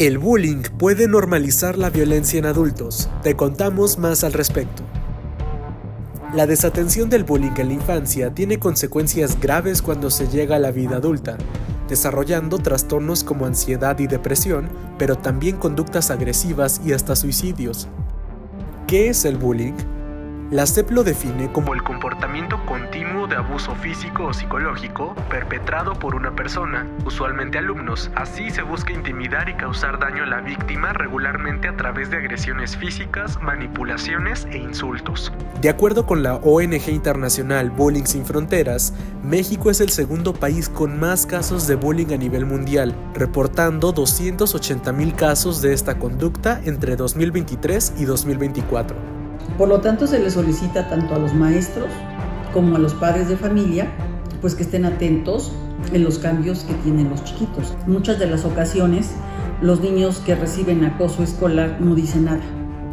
El bullying puede normalizar la violencia en adultos. Te contamos más al respecto. La desatención del bullying en la infancia tiene consecuencias graves cuando se llega a la vida adulta, desarrollando trastornos como ansiedad y depresión, pero también conductas agresivas y hasta suicidios. ¿Qué es el bullying? La SEP lo define como el comportamiento continuo de abuso físico o psicológico perpetrado por una persona, usualmente alumnos. Así se busca intimidar y causar daño a la víctima, regularmente a través de agresiones físicas, manipulaciones e insultos. De acuerdo con la ONG internacional Bullying Sin Fronteras, México es el segundo país con más casos de bullying a nivel mundial, reportando 280,000 casos de esta conducta entre 2023 y 2024. Por lo tanto, se les solicita tanto a los maestros como a los padres de familia, pues que estén atentos en los cambios que tienen los chiquitos. Muchas de las ocasiones, los niños que reciben acoso escolar no dicen nada.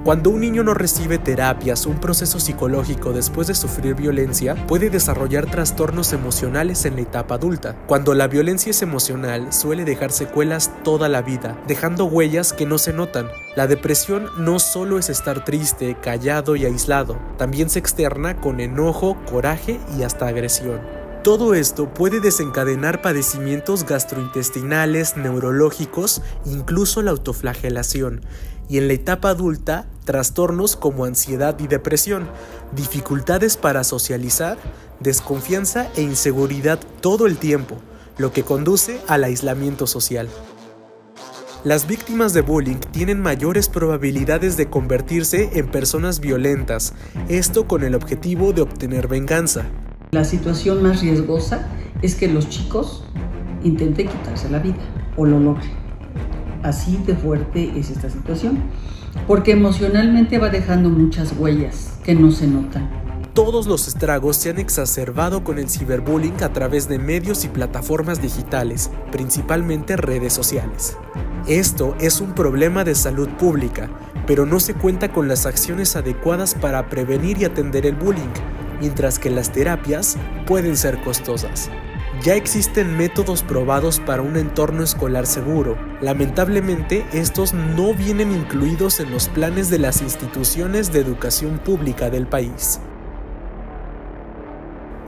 Cuando un niño no recibe terapias o un proceso psicológico después de sufrir violencia, puede desarrollar trastornos emocionales en la etapa adulta. Cuando la violencia es emocional, suele dejar secuelas toda la vida, dejando huellas que no se notan. La depresión no solo es estar triste, callado y aislado, también se externa con enojo, coraje y hasta agresión. Todo esto puede desencadenar padecimientos gastrointestinales, neurológicos, incluso la autoflagelación. Y en la etapa adulta, trastornos como ansiedad y depresión, dificultades para socializar, desconfianza e inseguridad todo el tiempo, lo que conduce al aislamiento social. Las víctimas de bullying tienen mayores probabilidades de convertirse en personas violentas, esto con el objetivo de obtener venganza. La situación más riesgosa es que los chicos intenten quitarse la vida o lo logren. Así de fuerte es esta situación, porque emocionalmente va dejando muchas huellas que no se notan. Todos los estragos se han exacerbado con el ciberbullying a través de medios y plataformas digitales, principalmente redes sociales. Esto es un problema de salud pública, pero no se cuenta con las acciones adecuadas para prevenir y atender el bullying, mientras que las terapias pueden ser costosas. Ya existen métodos probados para un entorno escolar seguro. Lamentablemente, estos no vienen incluidos en los planes de las instituciones de educación pública del país.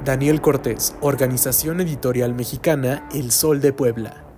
Daniel Cortés, Organización Editorial Mexicana, El Sol de Puebla.